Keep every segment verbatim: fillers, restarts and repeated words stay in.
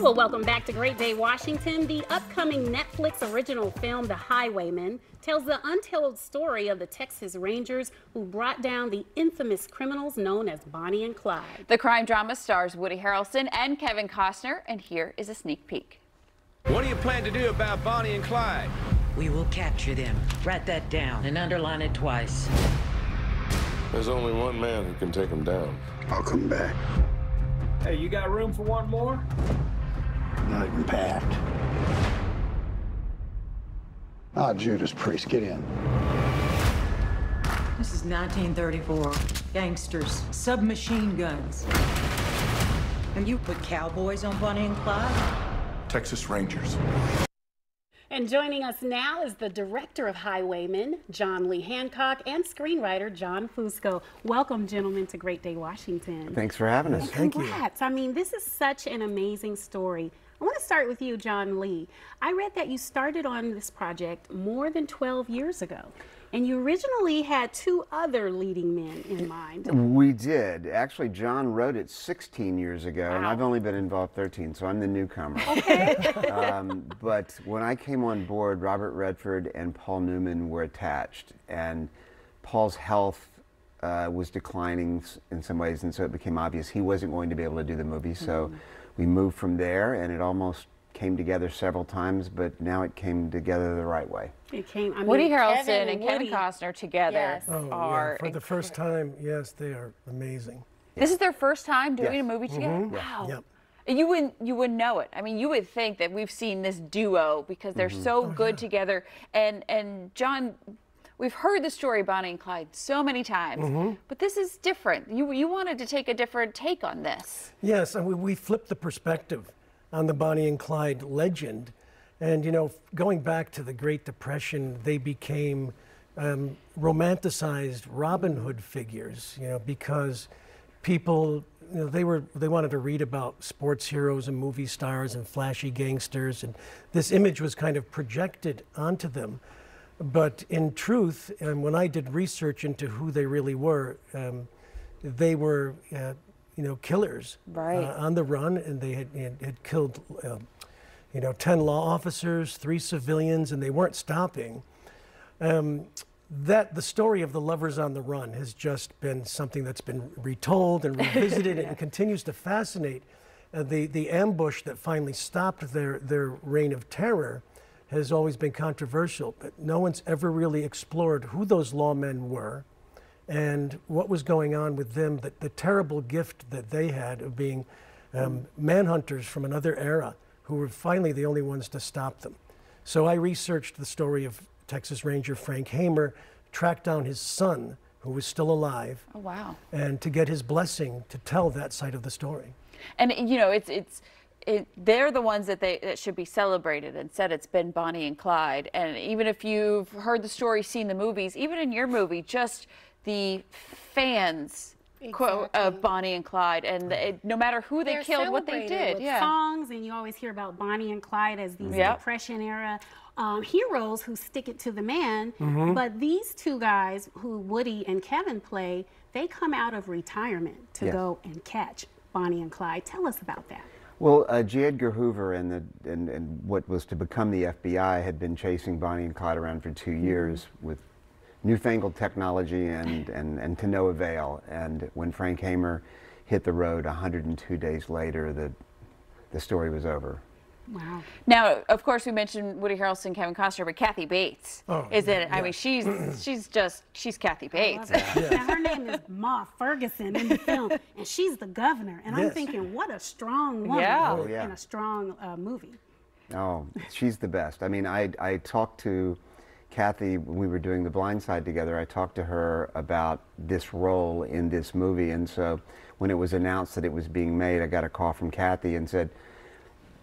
Well, welcome back to Great Day Washington. The upcoming Netflix original film, The Highwaymen, tells the untold story of the Texas Rangers who brought down the infamous criminals known as Bonnie and Clyde. The crime drama stars Woody Harrelson and Kevin Costner, and here is a sneak peek. What do you plan to do about Bonnie and Clyde? We will capture them. Write that down and underline it twice. There's only one man who can take them down. I'll come back. Hey, you got room for one more? Not even packed. Ah, oh, Judas Priest, get in. This is nineteen thirty-four. Gangsters, submachine guns. And you put cowboys on Bonnie and Clyde? Texas Rangers. And joining us now is the director of Highwaymen, John Lee Hancock, and screenwriter John Fusco. Welcome, gentlemen, to Great Day Washington. Thanks for having us. Thank you. Congrats. I mean, this is such an amazing story. I want to start with you, John Lee. I read that you started on this project more than twelve years ago, and you originally had two other leading men in mind. We did. Actually, John wrote it sixteen years ago, wow. and I've only been involved thirteen, so I'm the newcomer. Okay. um, but when I came on board, Robert Redford and Paul Newman were attached, and Paul's health uh, was declining in some ways, and so it became obvious he wasn't going to be able to do the movie, so mm. we moved from there, and it almost came together several times, but now it came together the right way. It came, I mean, Woody Harrelson Kevin and Woody. Kevin Costner together yes. oh, are... Yeah. For the first time, yes, they are amazing. Yeah. This is their first time doing yes. a movie together? Mm-hmm. Wow. Yep. You wouldn't, you wouldn't know it. I mean, you would think that we've seen this duo because they're mm-hmm. so oh, good yeah. together. And, and John, we've heard the story Bonnie and Clyde so many times, mm-hmm. but this is different. You, you wanted to take a different take on this. Yes, and we, we flipped the perspective on the Bonnie and Clyde legend. And, you know, going back to the Great Depression, they became um, romanticized Robin Hood figures, you know, because people, you know, they were, they wanted to read about sports heroes and movie stars and flashy gangsters, and this image was kind of projected onto them. But in truth, and when I did research into who they really were, um, they were, uh, you know, killers right. uh, on the run, and they had, had, had killed, uh, you know, ten law officers, three civilians, and they weren't stopping. Um, that the story of the lovers on the run has just been something that's been retold and revisited yeah. and continues to fascinate. Uh, the, the ambush that finally stopped their, their reign of terror has always been controversial, but no one's ever really explored who those lawmen were and what was going on with them, that the terrible gift that they had of being um, manhunters from another era, who were finally the only ones to stop them. So I researched the story of Texas Ranger Frank Hamer, tracked down his son, who was still alive. Oh, wow. And to get his blessing to tell that side of the story. And, you know, it's, it's, it, they're the ones that, they, that should be celebrated and said it's been Bonnie and Clyde. And even if you've heard the story, seen the movies, even in your movie, just the fans Exactly. quote of uh, Bonnie and Clyde, and the, it, no matter who they They're killed, what they did, with yeah. songs, and you always hear about Bonnie and Clyde as these yep. Depression era um, heroes who stick it to the man. Mm-hmm. But these two guys, who Woody and Kevin play, they come out of retirement to yes. go and catch Bonnie and Clyde. Tell us about that. Well, uh, J. Edgar Hoover and, the, and and what was to become the F B I had been chasing Bonnie and Clyde around for two mm-hmm. years with newfangled technology and, and, and to no avail. And when Frank Hamer hit the road one hundred two days later, the, the story was over. Wow. Now, of course, we mentioned Woody Harrelson, Kevin Costner, but Kathy Bates oh, is yeah, it. Yeah. I mean, she's she's just, she's Kathy Bates. Yeah. Now, her name is Ma Ferguson in the film, and she's the governor. And yes. I'm thinking, what a strong woman yeah. oh, yeah. in a strong uh, movie. Oh, she's the best. I mean, I, I talked to Kathy, when we were doing The Blind Side together, I talked to her about this role in this movie, and so when it was announced that it was being made, I got a call from Kathy and said,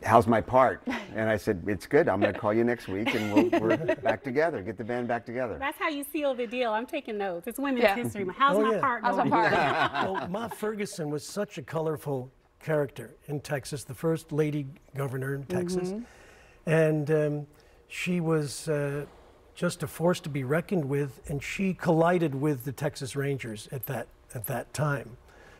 how's my part? And I said, it's good. I'm going to call you next week, and we'll, we're back together. Get the band back together. That's how you seal the deal. I'm taking notes. It's Women's yeah. History Month. How's, oh, yeah. how's my part? How's my part? Ma Ferguson was such a colorful character in Texas, the first lady governor in Texas, mm-hmm. and um, she was Uh, just a force to be reckoned with, and she collided with the Texas Rangers at that at that time.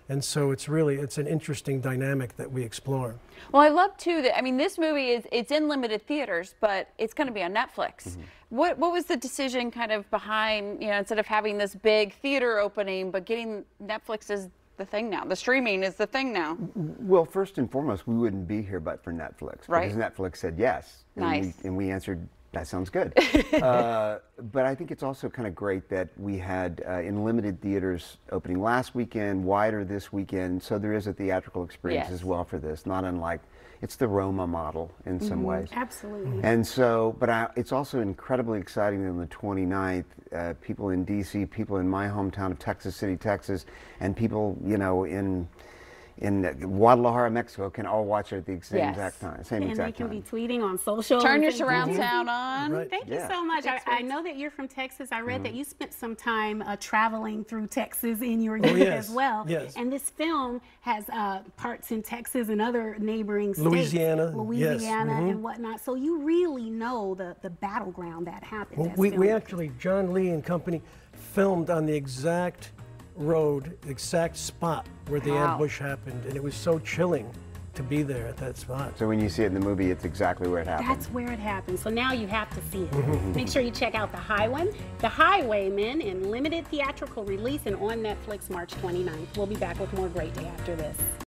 And so it's really, it's an interesting dynamic that we explore. Well, I love too that, I mean, this movie is, it's in limited theaters, but it's going to be on Netflix. Mm-hmm. What, what was the decision kind of behind, you know, instead of having this big theater opening, but getting Netflix is the thing now, the streaming is the thing now? Well, first and foremost, we wouldn't be here but for Netflix. Right. Because Netflix said yes. And nice. We, and we answered, that sounds good. uh, but I think it's also kind of great that we had uh, in limited theaters opening last weekend, wider this weekend, so there is a theatrical experience yes. as well for this, not unlike, it's the Roma model in some mm-hmm. ways. Absolutely. And so, but I, it's also incredibly exciting that on the twenty-ninth, uh, people in D C, people in my hometown of Texas City, Texas, and people, you know, in in Guadalajara, Mexico, can all watch it at the same yes. exact time. Same and exact time. And they can time. be tweeting on social. Turn your surround mm-hmm. sound on. Right. Thank yeah. you so much. I, I know that you're from Texas. I read mm-hmm. that you spent some time uh, traveling through Texas in your youth oh, yes. as well. Yes. And this film has uh, parts in Texas and other neighboring states. Louisiana. Louisiana yes. mm-hmm. and whatnot. So you really know the, the battleground that happened. Well, we, we actually, John Lee and company filmed on the exact road, exact spot where the wow. ambush happened, and it was so chilling to be there at that spot. So when you see it in the movie, it's exactly where it happened. That's where it happened. So now you have to see it. Make sure you check out The Highwaymen, The Highwaymen, in limited theatrical release and on Netflix March twenty-ninth. We'll be back with more Great Day after this.